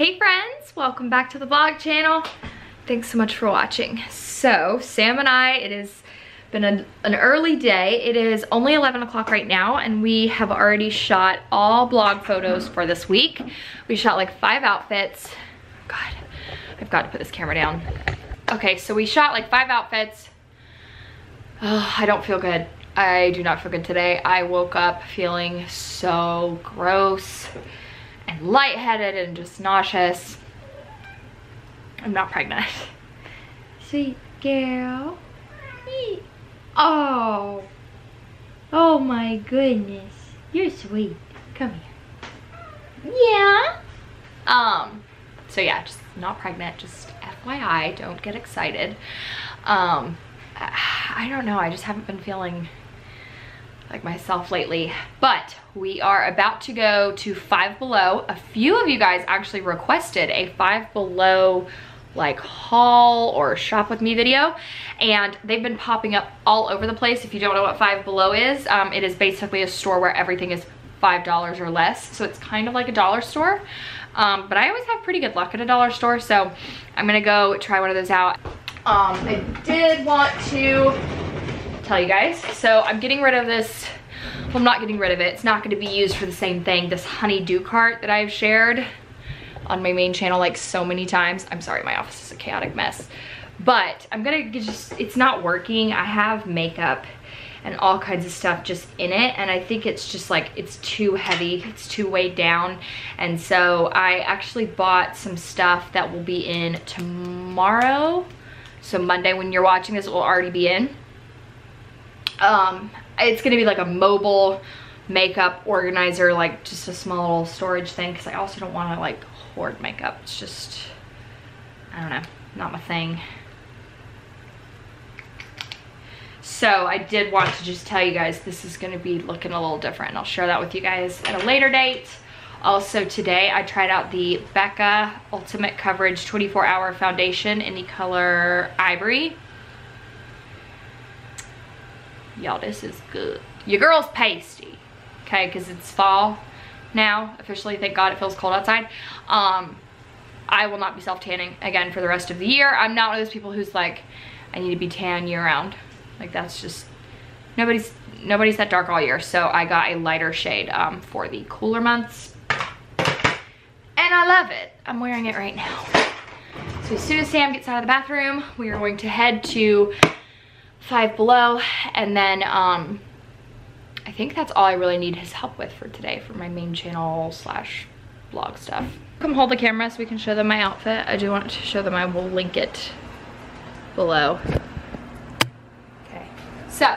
Hey friends, welcome back to the vlog channel. Thanks so much for watching. So Sam and I, it has been an early day. It is only 11 o'clock right now and we have already shot all blog photos for this week. We shot like 5 outfits. God, I've got to put this camera down. Okay, so we shot like 5 outfits. Oh, I don't feel good. I do not feel good today. I woke up feeling so gross and lightheaded and just nauseous. I'm not pregnant. Sweet girl. Oh. Oh my goodness. You're sweet. Come here. Yeah. So yeah, just not pregnant. Just FYI, don't get excited. I don't know. I just haven't been feeling like myself lately, but we are about to go to Five Below. A few of you guys actually requested a Five Below like haul or shop with me video, and they've been popping up all over the place. If you don't know what Five Below is, it is basically a store where everything is $5 or less, so it's kind of like a dollar store, but I always have pretty good luck at a dollar store, so I'm gonna go try one of those out. I did want to tell you guys, so I'm getting rid of this. Well, I'm not getting rid of it, it's not going to be used for the same thing, this honeydew cart that I've shared on my main channel like so many times. I'm sorry, my office is a chaotic mess, but I'm gonna just, it's not working. I have makeup and all kinds of stuff just in it, and I think it's just like, it's too heavy, it's too weighed down, and so I actually bought some stuff that will be in tomorrow, so Monday when you're watching this it will already be in. It's gonna be like a mobile makeup organizer, like just a small little storage thing, because I also don't want to like hoard makeup. It's just, I don't know, not my thing. So I did want to just tell you guys this is gonna be looking a little different, and I'll share that with you guys at a later date. Also today I tried out the Becca Ultimate Coverage 24-hour foundation in the color Ivory. Y'all, this is good. Your girl's pasty, okay, because it's fall now officially. Thank God, it feels cold outside. I will not be self-tanning again for the rest of the year. I'm not one of those people who's like, I need to be tan year-round. Like, that's just, nobody's that dark all year, so I got a lighter shade for the cooler months, and I love it. I'm wearing it right now. So as soon as Sam gets out of the bathroom, we are going to head to Five Below, and then I think that's all I really need his help with for today for my main channel slash blog stuff. Come hold the camera so we can show them my outfit. I do want to show them. I will link it below. Okay, so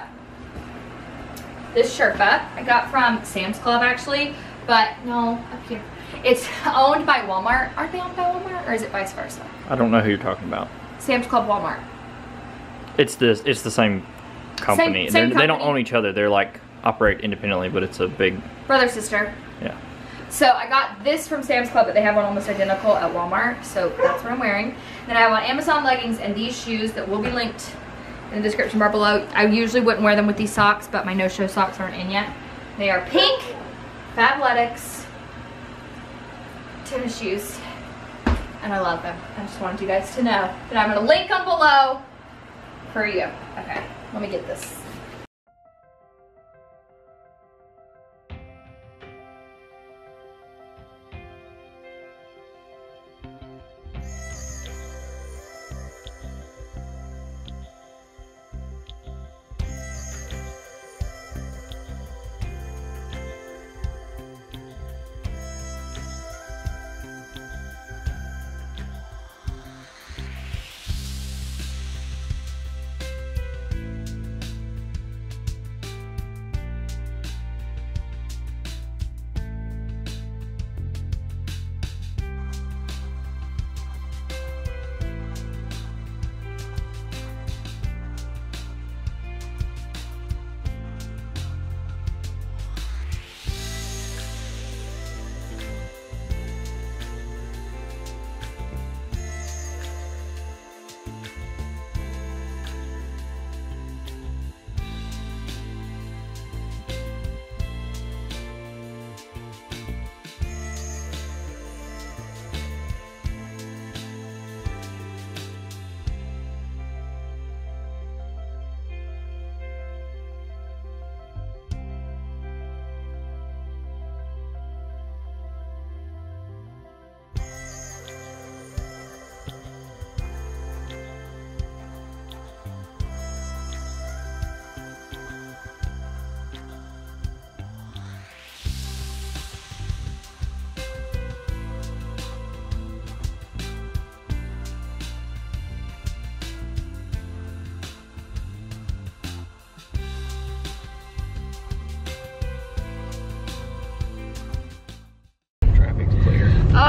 this Sherpa I got from Sam's Club actually, but no, up here. It's owned by Walmart. Aren't they owned by Walmart, or is it vice versa? I don't know who you're talking about. Sam's Club, Walmart. It's this. It's the same company. Same company. They don't own each other. They're like operate independently, but it's a big brother sister. Yeah. So I got this from Sam's Club, but they have one almost identical at Walmart. So that's what I'm wearing. Then I have on Amazon leggings and these shoes that will be linked in the description bar below. I usually wouldn't wear them with these socks, but my no-show socks aren't in yet. They are pink Fabletics tennis shoes, and I love them. I just wanted you guys to know that I'm gonna link them below. For you. Okay, let me get this.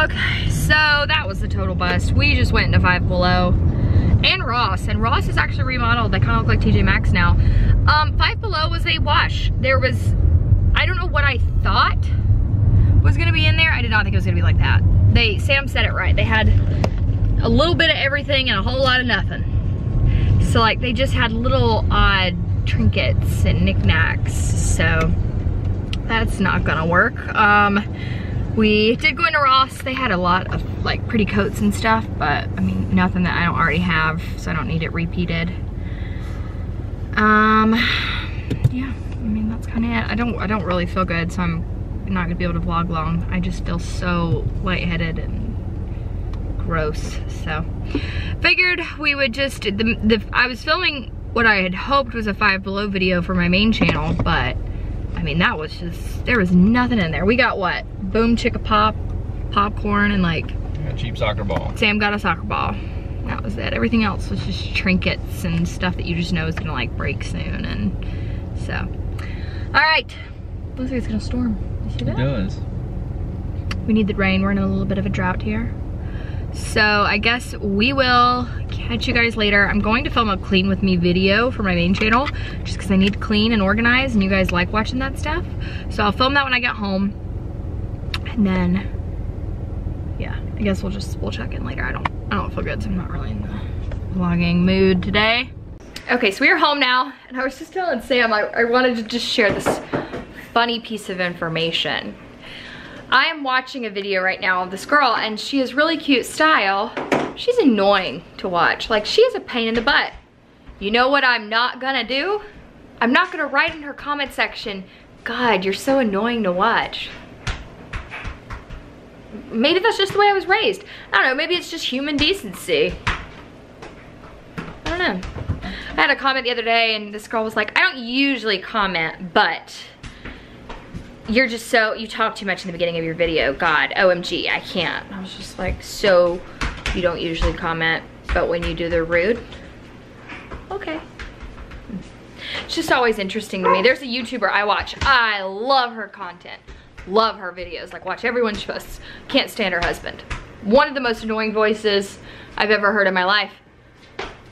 Okay, so that was the total bust. We just went into Five Below and Ross. And Ross is actually remodeled. They kind of look like TJ Maxx now. Five Below was a wash. There was, I don't know what I thought was gonna be in there. I did not think it was gonna be like that. They, Sam said it right. They had a little bit of everything and a whole lot of nothing. So like they just had little odd trinkets and knickknacks. So that's not gonna work. We did go into Ross. They had a lot of like pretty coats and stuff, but I mean, nothing that I don't already have, so I don't need it repeated. Yeah, I mean, that's kind of it. I don't really feel good, so I'm not gonna be able to vlog long. I just feel so lightheaded and gross, so. Figured we would just, I was filming what I had hoped was a Five Below video for my main channel, but I mean, that was just, there was nothing in there. We got what? Boom Chicka Pop, popcorn, and like a cheap soccer ball. Sam got a soccer ball. That was it. Everything else was just trinkets and stuff that you just know is gonna like break soon, and so. All right, looks like it's gonna storm. It does. We need the rain. We're in a little bit of a drought here. So I guess we will catch you guys later. I'm going to film a clean with me video for my main channel just because I need to clean and organize and you guys like watching that stuff. So I'll film that when I get home. And then yeah, I guess we'll check in later. I don't feel good, so I'm not really in the vlogging mood today. Okay, so we are home now and I was just telling Sam I wanted to just share this funny piece of information. I am watching a video right now of this girl and she is really cute style. She's annoying to watch. Like, she is a pain in the butt. You know what I'm not gonna do? I'm not gonna write in her comment section, "God, you're so annoying to watch." Maybe that's just the way I was raised. I don't know, maybe it's just human decency. I don't know. I had a comment the other day and this girl was like, "I don't usually comment, but you're just so, you talk too much in the beginning of your video. God, OMG, I can't." I was just like, so you don't usually comment, but when you do, they're rude? Okay. It's just always interesting to me. There's a YouTuber I watch. I love her content. Love her videos. Like, watch everyone she posts. Can't stand her husband. One of the most annoying voices I've ever heard in my life.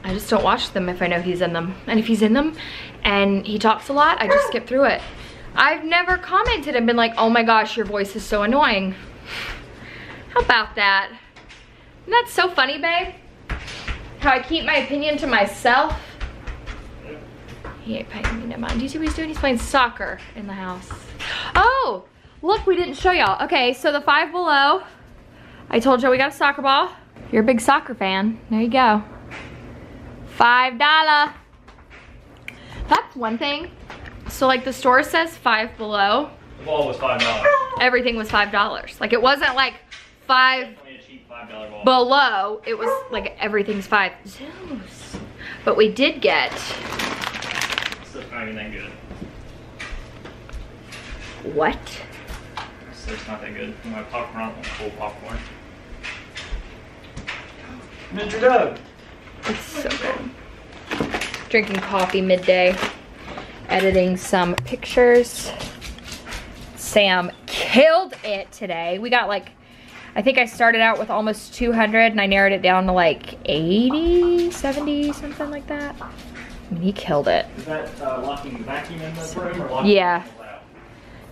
I just don't watch them if I know he's in them. And if he's in them and he talks a lot, I just skip through it. I've never commented and been like, "Oh my gosh, your voice is so annoying." How about that? Isn't that so funny, babe? How I keep my opinion to myself. He ain't paying me no mind. Do you see what he's doing? He's playing soccer in the house. Oh, look, we didn't show y'all. Okay, so the Five Below. I told you we got a soccer ball. You're a big soccer fan. There you go. $5. That's one thing. So like the store says Five Below. The ball was $5. Everything was $5. Like, it wasn't like five below. It was like everything's $5. Zeus. But we did get. It's not even that good. What? It's not that good. My popcorn, I want full popcorn. Mr. Doug. It's so good. Drinking coffee midday. Editing some pictures. Sam killed it today. We got like, I think I started out with almost 200 and I narrowed it down to like 80, 70, something like that. I mean, he killed it. Is that locking the vacuum in the room? Or locking, yeah.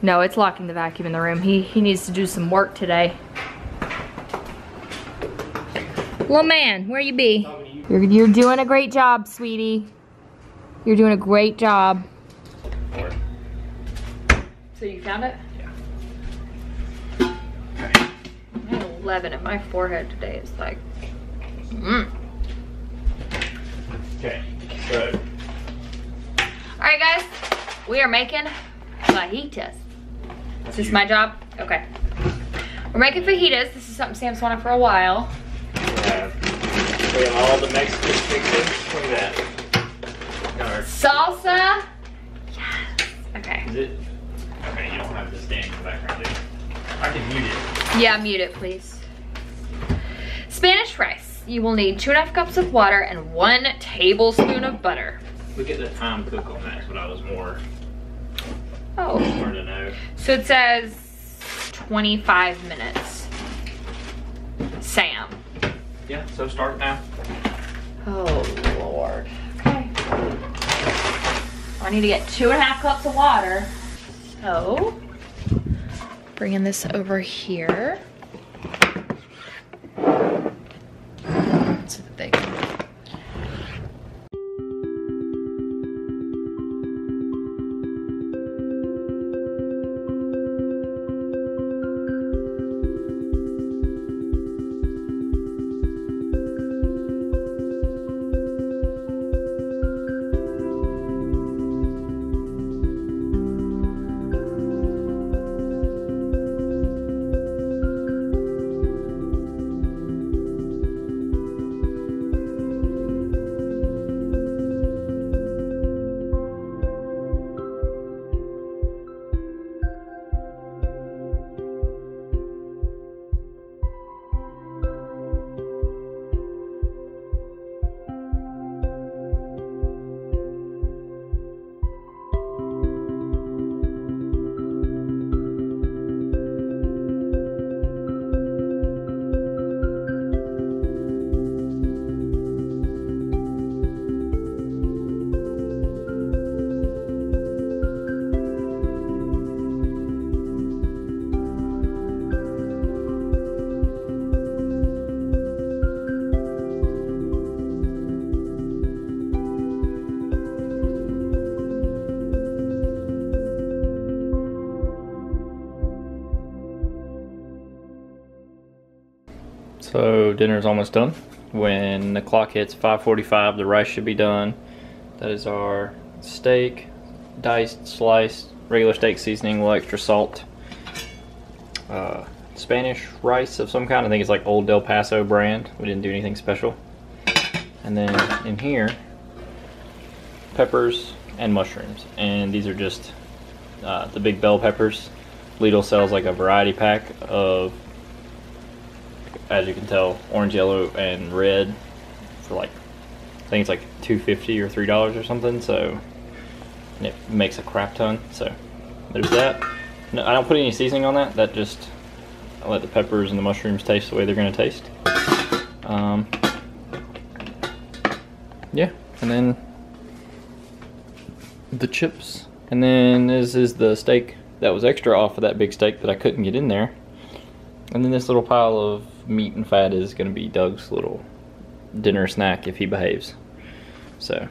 No, it's locking the vacuum in the room. He needs to do some work today. Little man, where you be? You're doing a great job, sweetie. You're doing a great job. So you found it? Yeah. I had 11 in my forehead today. It's like, Okay, good. All right, guys, we are making fajitas. Is this my job? Okay. We're making fajitas. This is something Sam's wanted for a while. We have all the Mexican fixings. Look at that. Got our salsa. Yes. Okay. Is it? Okay, you don't have this dang in the background, do you? I can mute it. Yeah, mute it, please. Spanish rice. You will need 2.5 cups of water and 1 tablespoon of butter. Look at the time cook on that. That's what I was more. Oh. More to know. So it says 25 minutes. Sam. Yeah, so start now. Oh, Lord. Okay. I need to get 2.5 cups of water. So, bringing this over here so that they can. So dinner's almost done. When the clock hits 5:45, the rice should be done. That is our steak, diced, sliced, regular steak seasoning, a little extra salt. Spanish rice of some kind. I think it's like Old El Paso brand. We didn't do anything special. And then in here, peppers and mushrooms. And these are just the big bell peppers. Lidl sells like a variety pack of, as you can tell, orange, yellow, and red for like, I think it's like $2.50 or $3 or something. So, and it makes a crap ton. So there's that. No, I don't put any seasoning on that. That just, I let the peppers and the mushrooms taste the way they're gonna taste. Yeah, and then the chips. And then this is the steak that was extra off of that big steak that I couldn't get in there. And then this little pile of meat and fat is going to be Doug's little dinner snack if he behaves. So,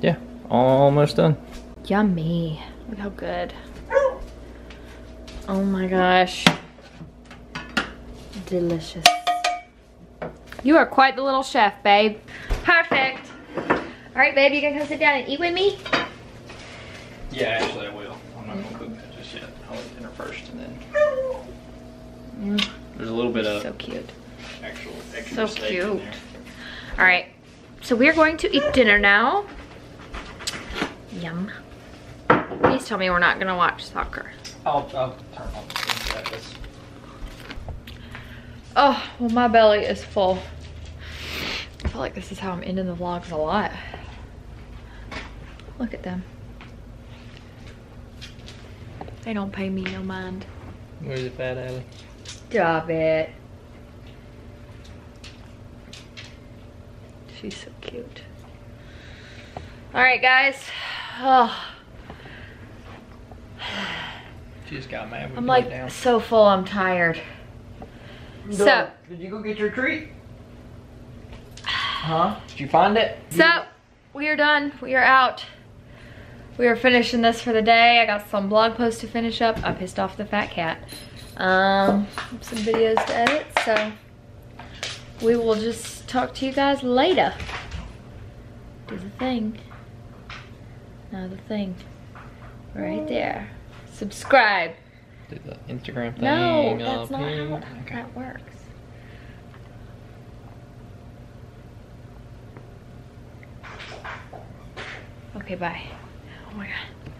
yeah, almost done. Yummy. Look how good. Oh my gosh. Delicious. You are quite the little chef, babe. Perfect. All right, babe, you going to come sit down and eat with me? Yeah, actually I will. I'm not going to cook that just yet. I'll eat dinner first and then... There's a little bit of so cute. Actual extra so cute. In there. All right, so we're going to eat dinner now. Yum. Please tell me we're not gonna watch soccer. I'll turn on the TV. Oh, well, my belly is full. I feel like this is how I'm ending the vlogs a lot. Look at them. They don't pay me no mind. Where's the fat alley? Stop it. She's so cute. All right, guys. Oh. She just got mad. I'm like down. So full. I'm tired. So did you go get your treat? Huh? Did you find it? So we are done. We are out. We are finishing this for the day. I got some blog posts to finish up. I pissed off the fat cat. Some videos to edit, so we will just talk to you guys later. Do the thing. Now the thing. Right there. Subscribe. Do the Instagram thing. No, that's not how okay. That works. Okay, bye. Oh my God.